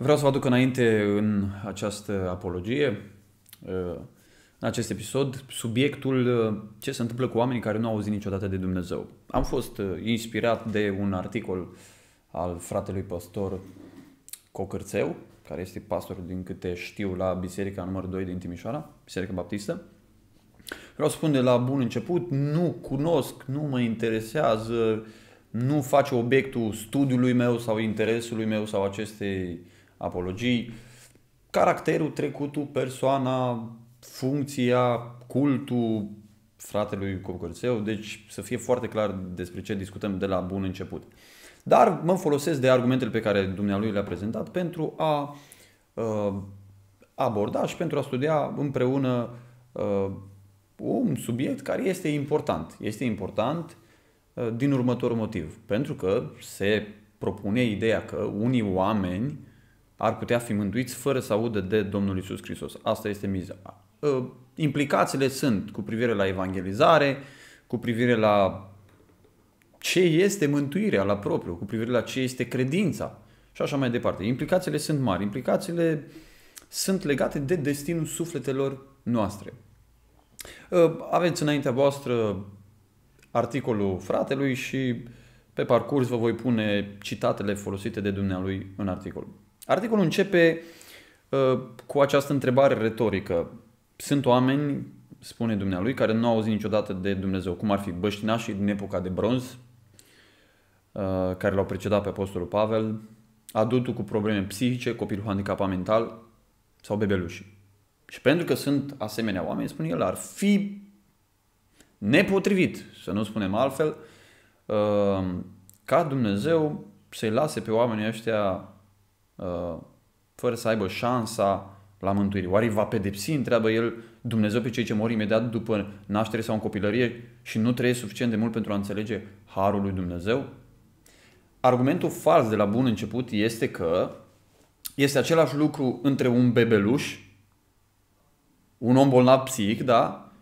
Vreau să vă aduc înainte în această apologie, în acest episod, subiectul ce se întâmplă cu oamenii care nu au auzit niciodată de Dumnezeu. Am fost inspirat de un articol al fratelui pastor Cocîrțeu, care este pastor, din câte știu, la biserica numărul 2 din Timișoara, biserica baptistă. Vreau să spun de la bun început, nu cunosc, nu mă interesează, nu face obiectul studiului meu sau interesului meu sau acestei apologii. Caracterul, trecutul, persoana, funcția, cultul fratelui Cocîrțeu, deci să fie foarte clar despre ce discutăm de la bun început. Dar mă folosesc de argumentele pe care dumnealui le-a prezentat pentru a aborda și pentru a studia împreună un subiect care este important. Este important din următorul motiv. Pentru că se propune ideea că unii oameni ar putea fi mântuiți fără să audă de Domnul Iisus Hristos. Asta este miza. Implicațiile sunt cu privire la evangelizare, cu privire la ce este mântuirea la propriu, cu privire la ce este credința și așa mai departe. Implicațiile sunt mari. Implicațiile sunt legate de destinul sufletelor noastre. Aveți înaintea voastră articolul fratelui și pe parcurs vă voi pune citatele folosite de dumnealui în articol. Articolul începe cu această întrebare retorică. Sunt oameni, spune dumnealui, care nu au auzit niciodată de Dumnezeu, cum ar fi băștinașii din epoca de bronz, care l-au precedat pe apostolul Pavel, adultul cu probleme psihice, copilul handicapat mental sau bebelușii. Și pentru că sunt asemenea oameni, spune el, ar fi nepotrivit, să nu spunem altfel, ca Dumnezeu să-i lase pe oamenii ăștia fără să aibă șansa la mântuire. Oare îi va pedepsi, întreabă el, Dumnezeu pe cei ce mor imediat după naștere sau în copilărie și nu trăiesc suficient de mult pentru a înțelege harul lui Dumnezeu? Argumentul fals de la bun început este că este același lucru între un bebeluș, un om bolnav psihic, da?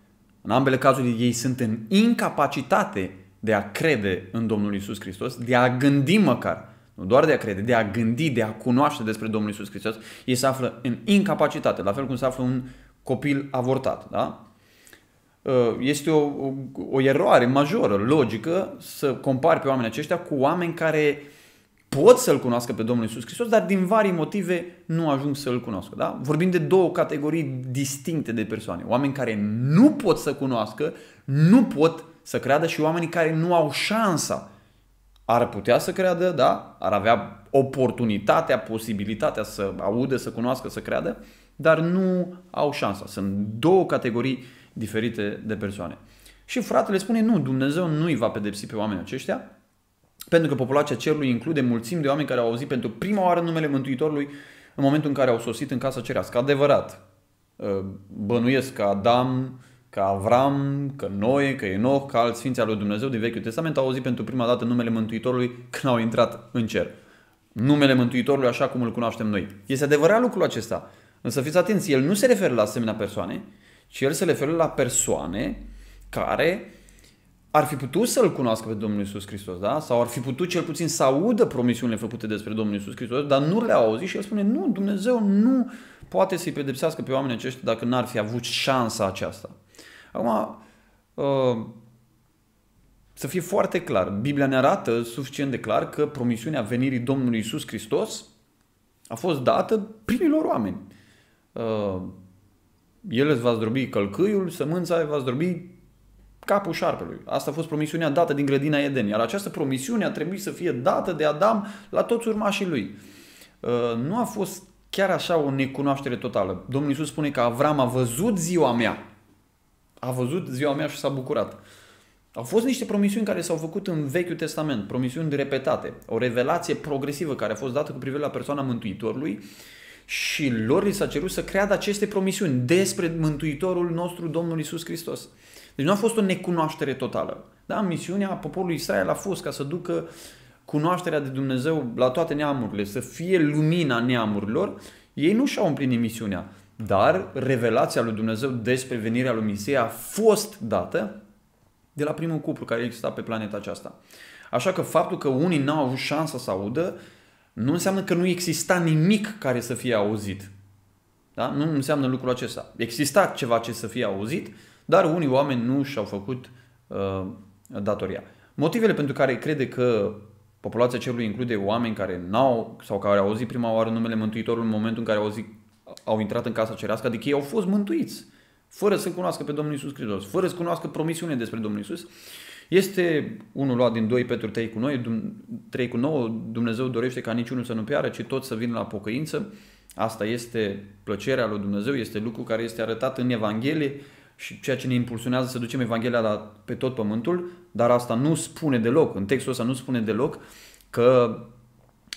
În ambele cazuri ei sunt în incapacitate de a crede în Domnul Iisus Hristos, de a gândi măcar, nu doar de a crede, de a gândi, de a cunoaște despre Domnul Iisus Hristos. Ei se află în incapacitate, la fel cum se află un copil avortat. Da? Este o eroare majoră, logică, să compari pe oamenii aceștia cu oameni care pot să-L cunoască pe Domnul Iisus Hristos, dar din vari motive nu ajung să-L cunoască. Da? Vorbim de două categorii distincte de persoane. Oameni care nu pot să cunoască, nu pot să creadă și oamenii care nu au șansa. Ar putea să creadă, da? Ar avea oportunitatea, posibilitatea să audă, să cunoască, să creadă, dar nu au șansa. Sunt două categorii diferite de persoane. Și fratele spune, nu, Dumnezeu nu îi va pedepsi pe oamenii aceștia, pentru că populația cerului include mulțimi de oameni care au auzit pentru prima oară numele Mântuitorului în momentul în care au sosit în casa cerească. Adevărat, bănuiesc că Adam, că Avram, că Noe, că Enoh, că alți sfinți al lui Dumnezeu din Vechiul Testament au auzit pentru prima dată numele Mântuitorului când au intrat în cer. Numele Mântuitorului așa cum îl cunoaștem noi. Este adevărat lucrul acesta. Însă fiți atenți, el nu se referă la asemenea persoane, ci el se referă la persoane care ar fi putut să-L cunoască pe Domnul Iisus Hristos, da? Sau ar fi putut cel puțin să audă promisiunile făcute despre Domnul Iisus Hristos, dar nu le-au auzit și el spune, nu, Dumnezeu nu poate să-i pedepsească pe oamenii aceștia dacă n-ar fi avut șansa aceasta. Acum, să fie foarte clar, Biblia ne arată suficient de clar că promisiunea venirii Domnului Iisus Hristos a fost dată primilor oameni. El îți va zdrobi călcâiul, sămânța îi va zdrobi capul șarpelui. Asta a fost promisiunea dată din grădina Eden. Iar această promisiune a trebuit să fie dată de Adam la toți urmașii lui. Nu a fost chiar așa o necunoaștere totală. Domnul Iisus spune că Avram a văzut ziua mea. A văzut ziua mea și s-a bucurat. Au fost niște promisiuni care s-au făcut în Vechiul Testament. Promisiuni repetate. O revelație progresivă care a fost dată cu privire la persoana Mântuitorului și lor li s-a cerut să creadă aceste promisiuni despre Mântuitorul nostru, Domnul Iisus Hristos. Deci nu a fost o necunoaștere totală. Da? Misiunea poporului Israel a fost ca să ducă cunoașterea de Dumnezeu la toate neamurile, să fie lumina neamurilor. Ei nu și-au împlinit misiunea, dar revelația lui Dumnezeu despre venirea lui Mesia a fost dată de la primul cuplu care exista pe planeta aceasta. Așa că faptul că unii n-au avut șansa să audă nu înseamnă că nu exista nimic care să fie auzit. Da? Nu înseamnă lucrul acesta. Exista ceva ce să fie auzit, dar unii oameni nu și-au făcut datoria. Motivele pentru care crede că populația cerului include oameni care n-au sau care au auzit prima oară numele Mântuitorului în momentul în care au intrat în casa cerească, adică ei au fost mântuiți, fără să cunoască pe Domnul Iisus Hristos, fără să cunoască promisiunea despre Domnul Iisus, este unul luat din 2 Petru 3 cu 9, Dumnezeu dorește ca niciunul să nu piară, ci toți să vină la pocăință. Asta este plăcerea lui Dumnezeu, este lucru care este arătat în Evanghelie și ceea ce ne impulsionează să ducem Evanghelia pe tot pământul, dar asta nu spune deloc, în textul ăsta nu spune deloc că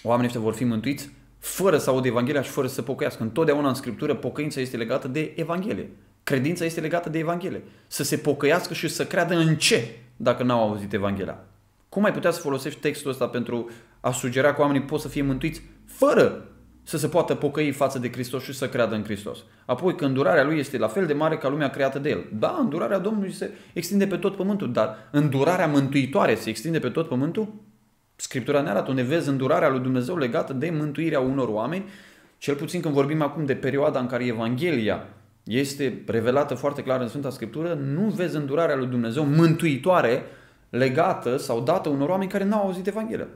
oamenii ăștia vor fi mântuiți fără să audă Evanghelia și fără să pocăiască. Întotdeauna în Scriptură pocăința este legată de Evanghelie. Credința este legată de Evanghelie. Să se pocăiască și să creadă în ce dacă n-au auzit Evanghelia? Cum ai putea să folosești textul ăsta pentru a sugera că oamenii pot să fie mântuiți fără să se poată pocăi față de Hristos și să creadă în Hristos? Apoi că îndurarea Lui este la fel de mare ca lumea creată de El. Da, îndurarea Domnului se extinde pe tot pământul, dar îndurarea mântuitoare se extinde pe tot pământul? Scriptura ne arată unde vezi îndurarea lui Dumnezeu legată de mântuirea unor oameni, cel puțin când vorbim acum de perioada în care Evanghelia este revelată foarte clar în Sfânta Scriptură, nu vezi îndurarea lui Dumnezeu mântuitoare legată sau dată unor oameni care n-au auzit Evanghelia.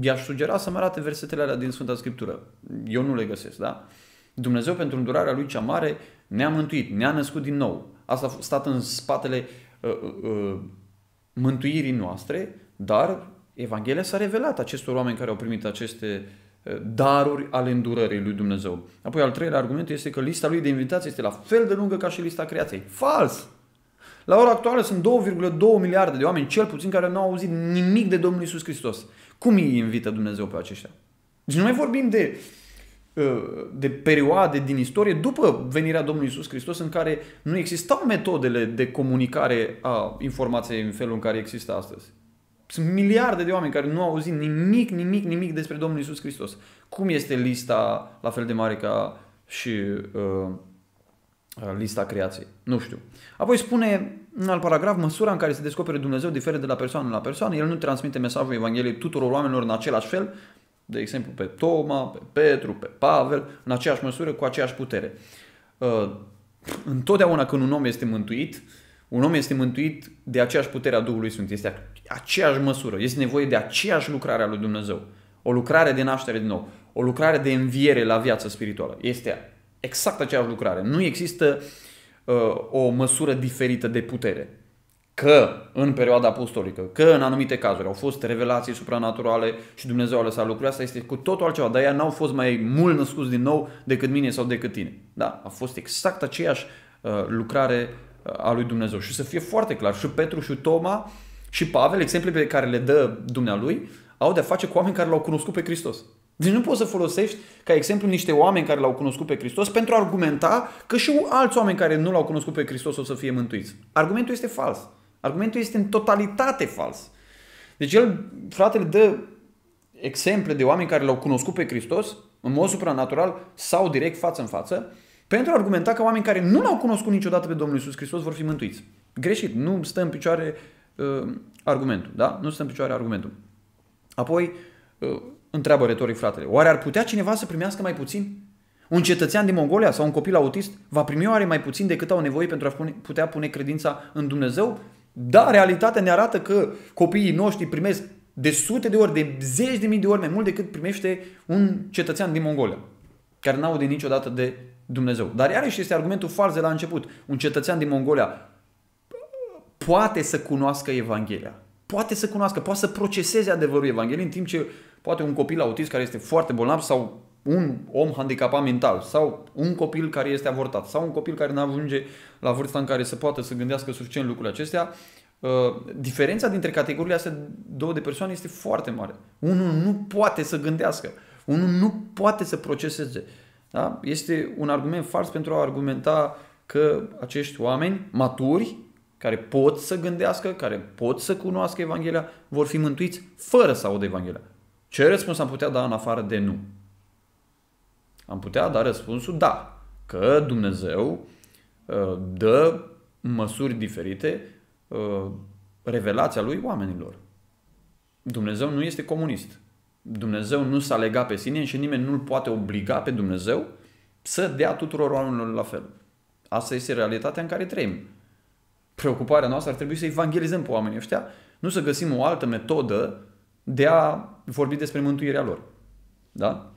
I-aș sugera să-mi arate versetele alea din Sfânta Scriptură. Eu nu le găsesc, da? Dumnezeu pentru îndurarea Lui cea mare ne-a mântuit, ne-a născut din nou. Asta a stat în spatele mântuirii noastre, dar Evanghelia s-a revelat acestor oameni care au primit aceste daruri ale îndurării lui Dumnezeu. Apoi al treilea argument este că lista lui de invitații este la fel de lungă ca și lista creației. Fals! La ora actuală sunt 2,2 miliarde de oameni, cel puțin, care nu au auzit nimic de Domnul Iisus Hristos. Cum îi invită Dumnezeu pe aceștia? Deci nu mai vorbim de perioade din istorie după venirea Domnului Iisus Hristos în care nu existau metodele de comunicare a informației în felul în care există astăzi. Sunt miliarde de oameni care nu au auzit nimic despre Domnul Iisus Hristos. Cum este lista la fel de mare ca și lista creației? Nu știu. Apoi spune în alt paragraf, măsura în care se descoperă Dumnezeu diferă de la persoană la persoană. El nu transmite mesajul Evangheliei tuturor oamenilor în același fel, de exemplu pe Toma, pe Petru, pe Pavel, în aceeași măsură, cu aceeași putere. Întotdeauna când un om este mântuit, un om este mântuit de aceeași putere a Duhului Sfânt, este aceeași măsură, este nevoie de aceeași lucrare a lui Dumnezeu. O lucrare de naștere din nou, o lucrare de înviere la viața spirituală. Este exact aceeași lucrare. Nu există o măsură diferită de putere. Că în perioada apostolică, că în anumite cazuri au fost revelații supranaturale și Dumnezeu a lăsat lucrurile astea, este cu totul altceva. Dar ea n-au fost mai mult născuți din nou decât mine sau decât tine. Da, a fost exact aceeași lucrare a lui Dumnezeu. Și să fie foarte clar, și Petru, și Toma, și Pavel, exemplele pe care le dă dumnealui, au de-a face cu oameni care l-au cunoscut pe Hristos. Deci nu poți să folosești ca exemplu niște oameni care l-au cunoscut pe Hristos pentru a argumenta că și alți oameni care nu l-au cunoscut pe Hristos o să fie mântuiți. Argumentul este fals. Argumentul este în totalitate fals. Deci el, fratele, dă exemple de oameni care l-au cunoscut pe Hristos în mod supranatural sau direct față în față, pentru a argumenta că oamenii care nu l-au cunoscut niciodată pe Domnul Iisus Hristos vor fi mântuiți. Greșit, nu stă în picioare argumentul. Da? Nu stă în picioare argumentul. Apoi, întreabă retoric fratele, oare ar putea cineva să primească mai puțin? Un cetățean din Mongolia sau un copil autist va primi oare mai puțin decât au nevoie pentru a putea pune credința în Dumnezeu? Da, realitatea ne arată că copiii noștri primesc de sute de ori, de zeci de mii de ori mai mult decât primește un cetățean din Mongolia, care n-aude niciodată de Dumnezeu. Dar iarăși este argumentul fals de la început. Un cetățean din Mongolia poate să cunoască Evanghelia. Poate să cunoască, poate să proceseze adevărul Evangheliei, în timp ce poate un copil autist care este foarte bolnav sau un om handicapat mental sau un copil care este avortat sau un copil care nu ajunge la vârsta în care se poate să gândească suficient lucrurile acestea, diferența dintre categoriile astea două de persoane este foarte mare. Unul nu poate să gândească, unul nu poate să proceseze. Da? Este un argument fals pentru a argumenta că acești oameni maturi, care pot să gândească, care pot să cunoască Evanghelia, vor fi mântuiți fără să audă Evanghelia. Ce răspuns am putea da în afară de nu? Am putea da răspunsul da, că Dumnezeu dă măsuri diferite revelația Lui oamenilor. Dumnezeu nu este comunist. Dumnezeu nu s-a legat pe sine și nimeni nu-l poate obliga pe Dumnezeu să dea tuturor oamenilor la fel. Asta este realitatea în care trăim. Preocuparea noastră ar trebui să evangelizăm pe oamenii ăștia, nu să găsim o altă metodă de a vorbi despre mântuirea lor. Da?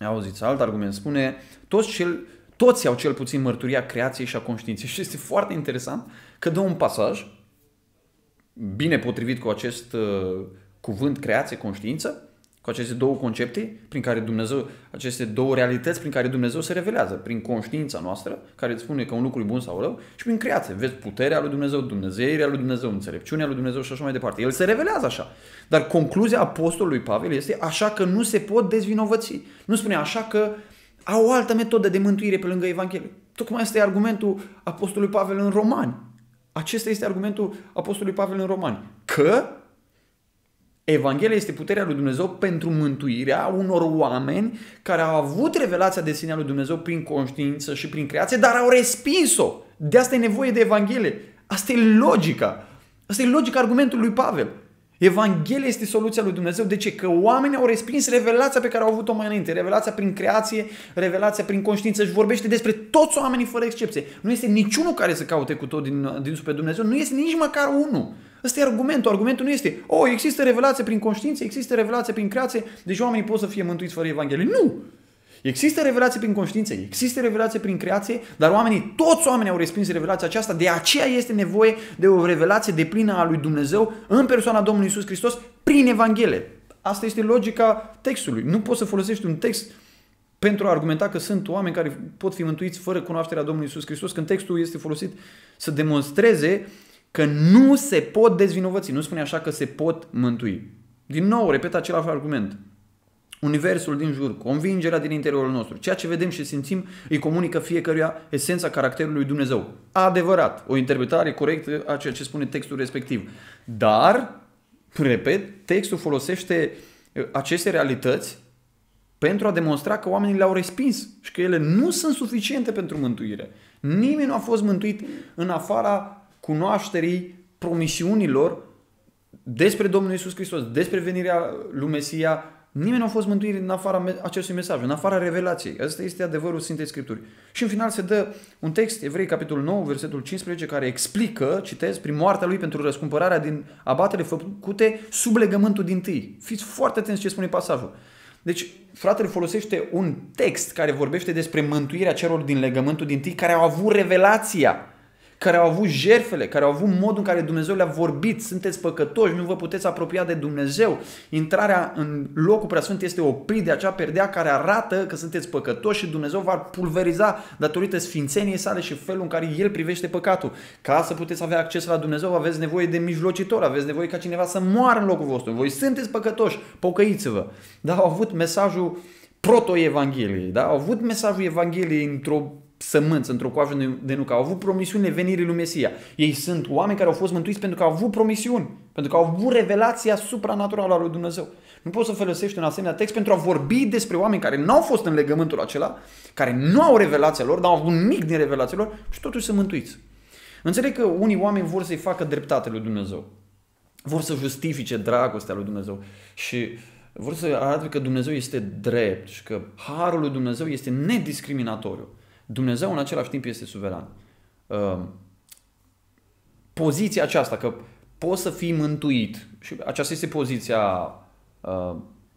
Auziți, alt argument spune, toți au cel puțin mărturia creației și a conștiinței. Și este foarte interesant că dă un pasaj bine potrivit cu acest cuvânt creație, conștiință, cu aceste două concepte prin care Dumnezeu, aceste două realități prin care Dumnezeu se revelează, prin conștiința noastră, care îți spune că un lucru e bun sau rău, și prin creație. Vezi puterea lui Dumnezeu, dumnezeirea lui Dumnezeu, înțelepciunea lui Dumnezeu și așa mai departe. El se revelează așa. Dar concluzia apostolului Pavel este așa că nu se pot dezvinovăți. Nu spune așa că au o altă metodă de mântuire pe lângă Evanghelie. Tocmai asta e argumentul apostolului Pavel în Romani. Acesta este argumentul apostolului Pavel în Romani. Că Evanghelia este puterea lui Dumnezeu pentru mântuirea unor oameni care au avut revelația de sine a lui Dumnezeu prin conștiință și prin creație, dar au respins-o. De asta e nevoie de Evanghelie. Asta e logica. Asta e logica argumentului lui Pavel. Evanghelia este soluția lui Dumnezeu. De ce? Că oamenii au respins revelația pe care au avut-o mai înainte. Revelația prin creație, revelația prin conștiință. Și vorbește despre toți oamenii fără excepție. Nu este niciunul care să caute cu tot din sub pe Dumnezeu. Nu este nici măcar unul. Ăsta e argumentul. Argumentul nu este, există revelație prin conștiință, există revelație prin creație, deci oamenii pot să fie mântuiți fără Evanghelie. Nu! Există revelație prin conștiință, există revelație prin creație, dar toți oamenii au respins revelația aceasta, de aceea este nevoie de o revelație deplină a lui Dumnezeu în persoana Domnului Iisus Hristos prin Evanghelie. Asta este logica textului. Nu poți să folosești un text pentru a argumenta că sunt oameni care pot fi mântuiți fără cunoașterea Domnului Iisus Hristos, când textul este folosit să demonstreze că nu se pot dezvinovăți, nu spune așa că se pot mântui. Din nou, repet același argument. Universul din jur, convingerea din interiorul nostru, ceea ce vedem și simțim, îi comunică fiecăruia esența caracterului Dumnezeu. Adevărat, o interpretare corectă a ceea ce spune textul respectiv. Dar, repet, textul folosește aceste realități pentru a demonstra că oamenii le-au respins și că ele nu sunt suficiente pentru mântuire. Nimeni nu a fost mântuit în afara cunoașterii promisiunilor despre Domnul Iisus Hristos, despre venirea lui Mesia. Nimeni nu a fost mântuit în afara acestui mesaj, în afara revelației. Asta este adevărul Sfintei Scripturii. Și în final se dă un text, Evrei, capitolul 9, versetul 15, care explică, citez, prin moartea lui pentru răscumpărarea din abatele făcute sub legământul dintâi. Fiți foarte atenți ce spune pasajul. Deci, fratele folosește un text care vorbește despre mântuirea celor din legământul dintâi care au avut revelația, care au avut jertfele, care au avut modul în care Dumnezeu le-a vorbit, sunteți păcătoși, nu vă puteți apropia de Dumnezeu. Intrarea în locul preasfânt este oprit de acea perdea care arată că sunteți păcătoși și Dumnezeu va pulveriza datorită sfințeniei sale și felul în care El privește păcatul. Ca să puteți avea acces la Dumnezeu, aveți nevoie de mijlocitor, aveți nevoie ca cineva să moară în locul vostru. Voi sunteți păcătoși, pocăiți-vă. Dar au avut mesajul proto-evangheliei, da? Au avut mesajul Evangheliei într-o sămânță, într-o coajă de nucă. Au avut promisiunile venirii lui Mesia. Ei sunt oameni care au fost mântuiți pentru că au avut promisiuni, pentru că au avut revelația supranaturală a lui Dumnezeu. Nu poți să folosești un asemenea text pentru a vorbi despre oameni care nu au fost în legământul acela, care nu au revelația lor, dar au avut nimic din revelația lor și totuși sunt mântuiți. Înțeleg că unii oameni vor să-i facă dreptate lui Dumnezeu. Vor să justifice dragostea lui Dumnezeu și vor să arate că Dumnezeu este drept și că harul lui Dumnezeu este nediscriminatoriu. Dumnezeu în același timp este suveran. Poziția aceasta, că poți să fii mântuit, și aceasta este poziția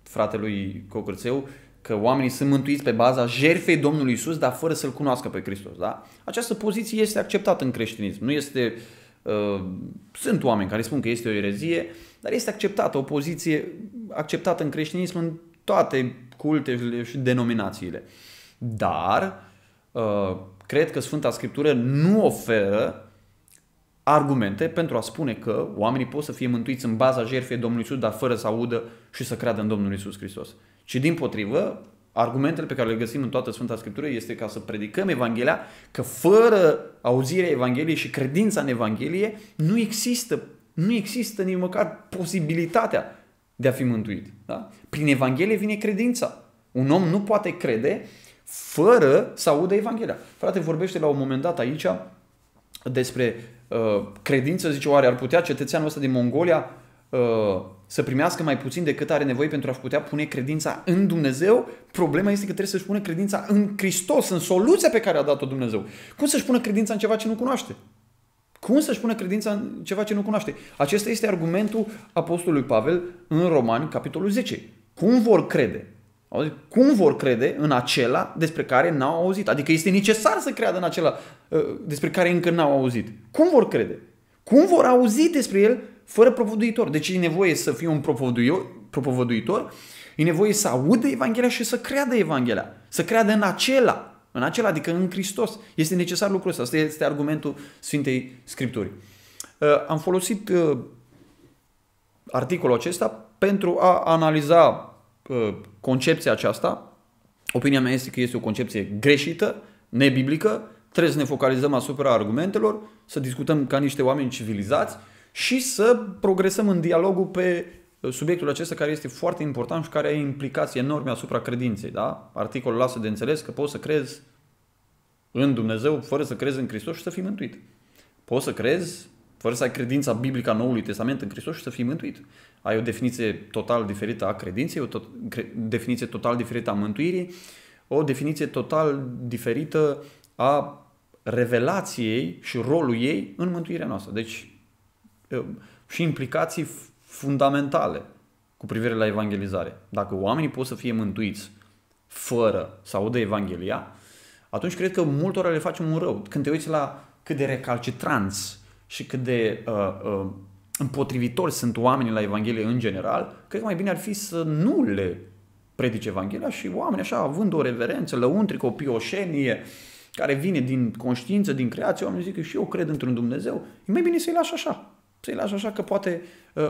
fratelui Cocîrțeu, că oamenii sunt mântuiți pe baza jertfei Domnului Iisus, dar fără să-L cunoască pe Hristos. Da? Această poziție este acceptată în creștinism. Nu este, sunt oameni care spun că este o erezie, dar este acceptată, o poziție acceptată în creștinism în toate cultele și denominațiile. Dar cred că Sfânta Scriptură nu oferă argumente pentru a spune că oamenii pot să fie mântuiți în baza jertfei Domnului Iisus, dar fără să audă și să creadă în Domnul Iisus Hristos. Ci dimpotrivă, argumentele pe care le găsim în toată Sfânta Scriptură este ca să predicăm Evanghelia, că fără auzirea Evangheliei și credința în Evanghelie nu există nici măcar posibilitatea de a fi mântuit. Da? Prin Evanghelie vine credința. Un om nu poate crede fără să audă Evanghelia. Frate, vorbește la un moment dat aici despre credință, zice, oare ar putea cetățeanul ăsta din Mongolia să primească mai puțin decât are nevoie pentru a-și putea pune credința în Dumnezeu, problema este că trebuie să-și pună credința în Hristos, în soluția pe care a dat-o Dumnezeu. Cum să-și pună credința în ceva ce nu cunoaște? Cum să-și pună credința în ceva ce nu cunoaște? Acesta este argumentul apostolului Pavel în Romani, capitolul 10. Cum vor crede? Cum vor crede în acela despre care n-au auzit? Adică este necesar să creadă în acela despre care încă n-au auzit. Cum vor crede? Cum vor auzi despre el fără propovăduitor? Deci e nevoie să fie un propovăduitor, e nevoie să audă Evanghelia și să creadă Evanghelia. Să creadă în acela. În acela, adică în Hristos. Este necesar lucrul ăsta. Asta este argumentul Sfintei Scripturi. Am folosit articolul acesta pentru a analiza concepția aceasta. Opinia mea este că este o concepție greșită, nebiblică. Trebuie să ne focalizăm asupra argumentelor, să discutăm ca niște oameni civilizați și să progresăm în dialogul pe subiectul acesta care este foarte important și care are implicații enorme asupra credinței. Da? Articolul lasă de înțeles că poți să crezi în Dumnezeu fără să crezi în Hristos și să fii mântuit. Poți să crezi fără să ai credința biblică a Noului Testament în Hristos și să fii mântuit. Ai o definiție total diferită a credinței, o definiție total diferită a mântuirii, o definiție total diferită a revelației și rolul ei în mântuirea noastră. Deci și implicații fundamentale cu privire la evangelizare. Dacă oamenii pot să fie mântuiți fără să audă Evanghelia, atunci cred că multora le facem un rău. Când te uiți la cât de recalcitranți și cât de împotrivitori sunt oamenii la Evanghelie în general, cred că mai bine ar fi să nu le predice Evanghelia și oamenii așa, având o reverență, lăuntrică, o pioșenie care vine din conștiință, din creație, oamenii zic că și eu cred într-un Dumnezeu, e mai bine să-i lași așa. Să-i lași așa că poate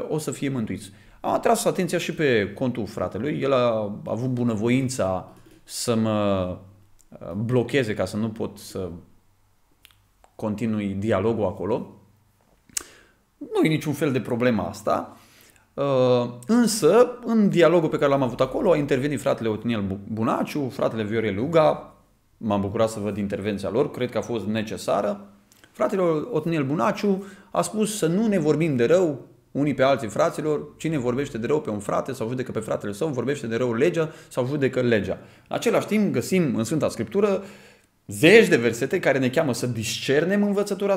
o să fie mântuiți. Am atras atenția și pe contul fratelui. El a avut bunăvoința să mă blocheze ca să nu pot să continui dialogul acolo. Nu e niciun fel de problemă asta. Însă, în dialogul pe care l-am avut acolo, a intervenit fratele Otiniel Bunaciu, fratele Viorel Uga. M-am bucurat să văd intervenția lor. Cred că a fost necesară. Fratele Otiniel Bunaciu a spus să nu ne vorbim de rău unii pe alții, fraților. Cine vorbește de rău pe un frate sau judecă pe fratele său, vorbește de rău legea sau judecă legea. În același timp găsim în Sfânta Scriptură zeci de versete care ne cheamă să discernem învățătura,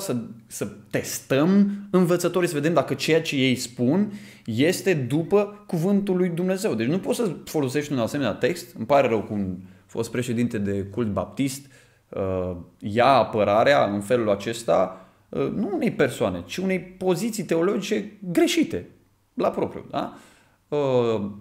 să testăm învățătorii, să vedem dacă ceea ce ei spun este după cuvântul lui Dumnezeu. Deci nu poți să folosești un asemenea text. Îmi pare rău că un fost președinte de cult baptist ia apărarea în felul acesta nu unei persoane, ci unei poziții teologice greșite, la propriu. Da?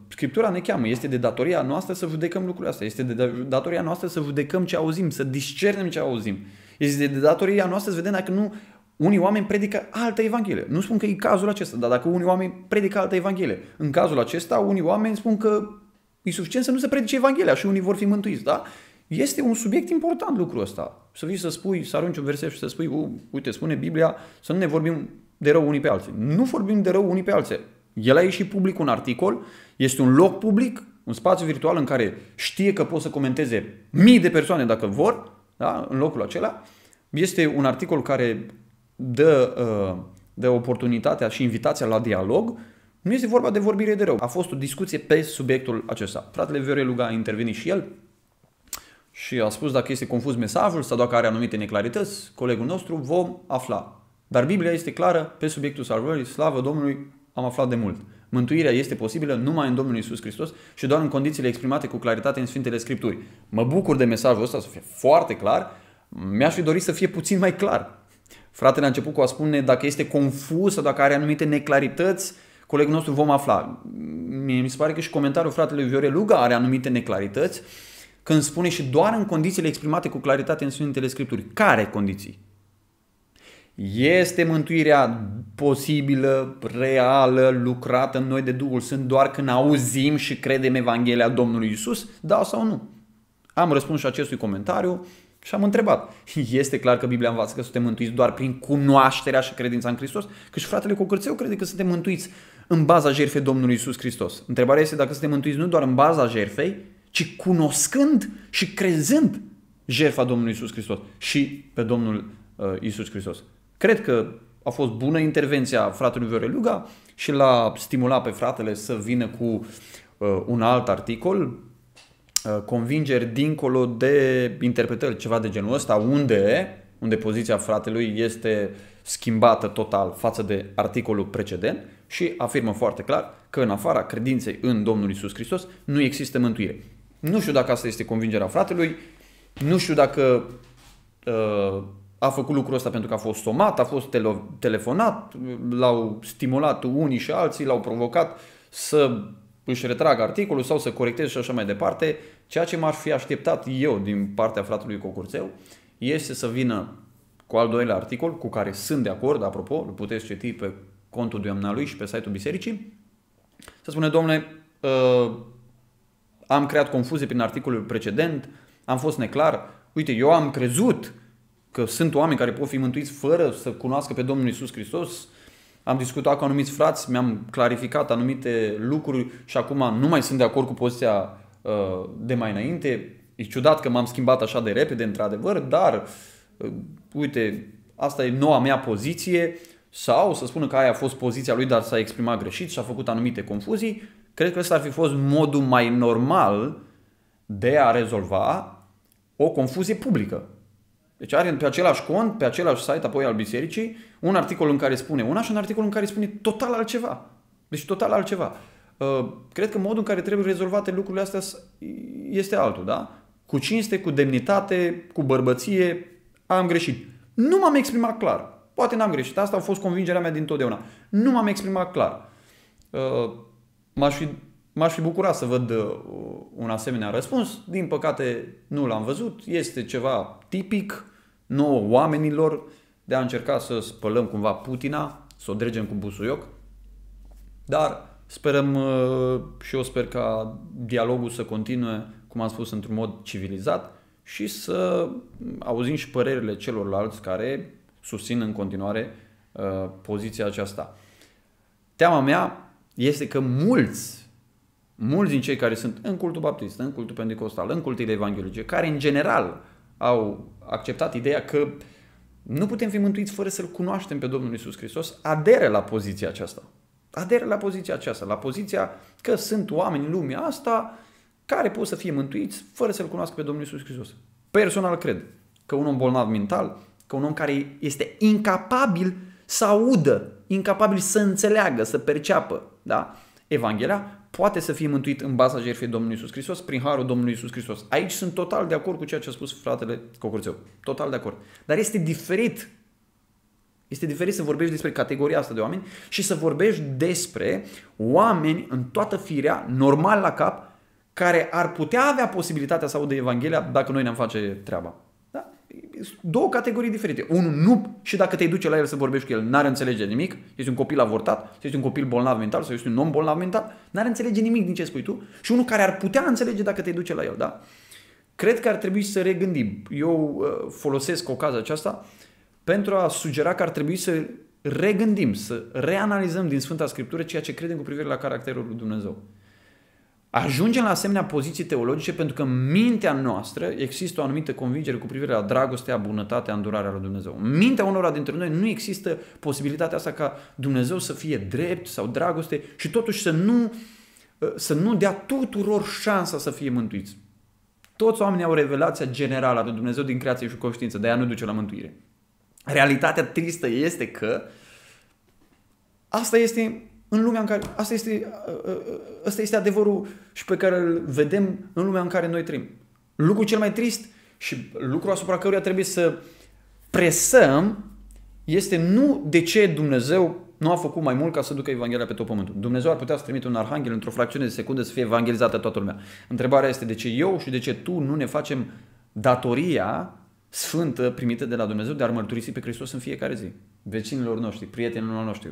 Scriptura ne cheamă, este de datoria noastră să judecăm lucrurile astea, este de datoria noastră să judecăm ce auzim, să discernem ce auzim, este de datoria noastră să vedem dacă nu unii oameni predică altă Evanghelie. Nu spun că e cazul acesta, dar dacă unii oameni predică altă Evanghelie, în cazul acesta unii oameni spun că e suficient să nu se predice Evanghelia și unii vor fi mântuiți, da? Este un subiect important lucrul ăsta. Să vii să spui, să arunci un verset și să spui, uite, spune Biblia, să nu ne vorbim de rău unii pe alții. Nu vorbim de rău unii pe alții. El a ieșit public un articol, este un loc public, un spațiu virtual în care știe că pot să comenteze mii de persoane dacă vor, da? În locul acela. Este un articol care dă oportunitatea și invitația la dialog. Nu este vorba de vorbire de rău. A fost o discuție pe subiectul acesta. Fratele Viorel Luca a intervenit și el și a spus dacă este confuz mesajul sau dacă are anumite neclarități, colegul nostru, vom afla. Dar Biblia este clară pe subiectul salvării, slavă Domnului, am aflat de mult. Mântuirea este posibilă numai în Domnul Iisus Hristos și doar în condițiile exprimate cu claritate în Sfintele Scripturi. Mă bucur de mesajul ăsta să fie foarte clar, mi-aș fi dorit să fie puțin mai clar. Fratele a început cu a spune dacă este confuz sau dacă are anumite neclarități, colegul nostru, vom afla. Mi se pare că și comentariul fratelui Viorel Luca are anumite neclarități, când spune și doar în condițiile exprimate cu claritate în Sfintele Scripturi. Care condiții? Este mântuirea posibilă, reală, lucrată în noi de Duhul Sfânt doar când auzim și credem Evanghelia Domnului Iisus? Da sau nu? Am răspuns și acestui comentariu și am întrebat. Este clar că Biblia învață că suntem mântuiți doar prin cunoașterea și credința în Hristos? Că și fratele Cocîrțeu crede că suntem mântuiți în baza jertfei Domnului Iisus Hristos. Întrebarea este dacă suntem mântuiți nu doar în baza jertfei, ci cunoscând și crezând jertfa Domnului Iisus Hristos și pe Domnul Iisus Hristos. Cred că a fost bună intervenția fratelui Viorel Luca și l-a stimulat pe fratele să vină cu un alt articol, convingeri dincolo de interpretări, ceva de genul ăsta, unde poziția fratelui este schimbată total față de articolul precedent și afirmă foarte clar că în afara credinței în Domnul Isus Hristos nu există mântuire. Nu știu dacă asta este convingerea fratelui, nu știu dacă a făcut lucrul ăsta pentru că a fost somat, a fost telefonat, l-au stimulat unii și alții, l-au provocat să își retragă articolul sau să corecteze și așa mai departe. Ceea ce m-aș fi așteptat eu din partea fratelui Cocîrțeu este să vină cu al doilea articol, cu care sunt de acord, apropo, îl puteți citi pe contul dumnealui și pe site-ul bisericii, să spune: domnule, am creat confuzie prin articolul precedent, am fost neclar, uite, eu am crezut că sunt oameni care pot fi mântuiți fără să cunoască pe Domnul Iisus Hristos, am discutat cu anumiți frați, mi-am clarificat anumite lucruri și acum nu mai sunt de acord cu poziția de mai înainte, e ciudat că m-am schimbat așa de repede, într-adevăr, dar uite, asta e noua mea poziție, sau să spună că aia a fost poziția lui, dar s-a exprimat greșit și a făcut anumite confuzii. Cred că ăsta ar fi fost modul mai normal de a rezolva o confuzie publică. Deci are pe același cont, pe același site apoi al bisericii, un articol în care spune una și un articol în care spune total altceva. Deci total altceva. Cred că modul în care trebuie rezolvate lucrurile astea este altul, da? Cu cinste, cu demnitate, cu bărbăție. Am greșit. Nu m-am exprimat clar. Poate n-am greșit. Asta a fost convingerea mea dintotdeauna. Nu m-am exprimat clar. M-aș fi bucurat să văd un asemenea răspuns. Din păcate nu l-am văzut. Este ceva tipic nouă oamenilor de a încerca să spălăm cumva Putina, să o dregem cu busuioc. Dar sperăm și eu sper ca dialogul să continue, cum am spus, într-un mod civilizat și să auzim și părerile celorlalți care susțin în continuare poziția aceasta. Teama mea este că mulți din cei care sunt în cultul baptist, în cultul pentecostal, în cultile evanghelice, care în general au acceptat ideea că nu putem fi mântuiți fără să-L cunoaștem pe Domnul Iisus Hristos, aderă la poziția aceasta. Aderă la poziția aceasta, la poziția că sunt oameni în lumea asta care pot să fie mântuiți fără să-L cunoască pe Domnul Iisus Hristos. Personal cred că un om bolnav mental, că un om care este incapabil să audă, incapabil să înțeleagă, să perceapă, da, Evanghelia, poate să fie mântuit în baza jertfei Domnului Iisus Hristos, prin harul Domnului Iisus Hristos. Aici sunt total de acord cu ceea ce a spus fratele Cocîrțeu. Total de acord. Dar este diferit. Este diferit să vorbești despre categoria asta de oameni și să vorbești despre oameni în toată firea, normal la cap, care ar putea avea posibilitatea să audă Evanghelia dacă noi ne-am face treaba. Da? Două categorii diferite. Unul nu, și dacă te duce la el să vorbești cu el, n-ar înțelege nimic, ești un copil avortat, ești un copil bolnav mental sau ești un om bolnav mental, n-ar înțelege nimic din ce spui tu, și unul care ar putea înțelege dacă te duce la el. Da? Cred că ar trebui să regândim. Eu folosesc ocazia aceasta pentru a sugera că ar trebui să regândim, să reanalizăm din Sfânta Scriptură ceea ce credem cu privire la caracterul lui Dumnezeu. Ajungem la asemenea poziții teologice pentru că în mintea noastră există o anumită convingere cu privire la dragostea, bunătatea, îndurarea lui Dumnezeu. În mintea unora dintre noi nu există posibilitatea asta ca Dumnezeu să fie drept sau dragoste și totuși să nu dea tuturor șansa să fie mântuiți. Toți oamenii au revelația generală a lui Dumnezeu din creație și conștiință, de aia nu duce la mântuire. Realitatea tristă este că asta este în lumea în care, asta este adevărul și pe care îl vedem în lumea în care noi trăim. Lucrul cel mai trist și lucrul asupra căruia trebuie să presăm este nu de ce Dumnezeu nu a făcut mai mult ca să ducă Evanghelia pe tot pământul. Dumnezeu ar putea să trimite un arhanghel într-o fracțiune de secundă să fie evangelizată toată lumea. Întrebarea este de ce eu și de ce tu nu ne facem datoria sfântă primită de la Dumnezeu de a mărturisi pe Hristos în fiecare zi. Vecinilor noștri, prietenilor noștri,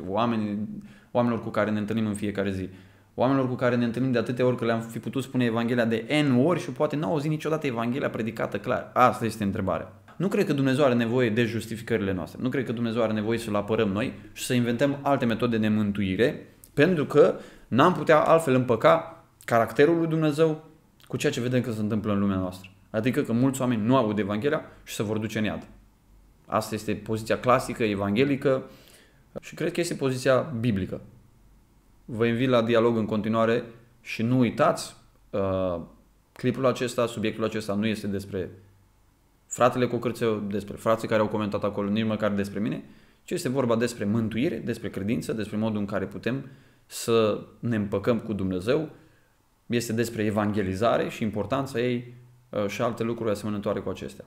oamenilor cu care ne întâlnim în fiecare zi, oamenilor cu care ne întâlnim de atâtea ori că le-am fi putut spune Evanghelia de N ori și poate n-au auzit niciodată Evanghelia predicată clar. Asta este întrebarea. Nu cred că Dumnezeu are nevoie de justificările noastre. Nu cred că Dumnezeu are nevoie să-L apărăm noi și să inventăm alte metode de mântuire, pentru că n-am putea altfel împăca caracterul lui Dumnezeu cu ceea ce vedem că se întâmplă în lumea noastră. Adică că mulți oameni nu aud Evanghelia și se vor duce în iad. Asta este poziția clasică, evanghelică, Și cred că este poziția biblică. Vă invit la dialog în continuare și nu uitați, clipul acesta, subiectul acesta nu este despre fratele Cocîrțeu, despre frații care au comentat acolo, nici măcar despre mine, ci este vorba despre mântuire, despre credință, despre modul în care putem să ne împăcăm cu Dumnezeu. Este despre evangelizare și importanța ei și alte lucruri asemănătoare cu acestea.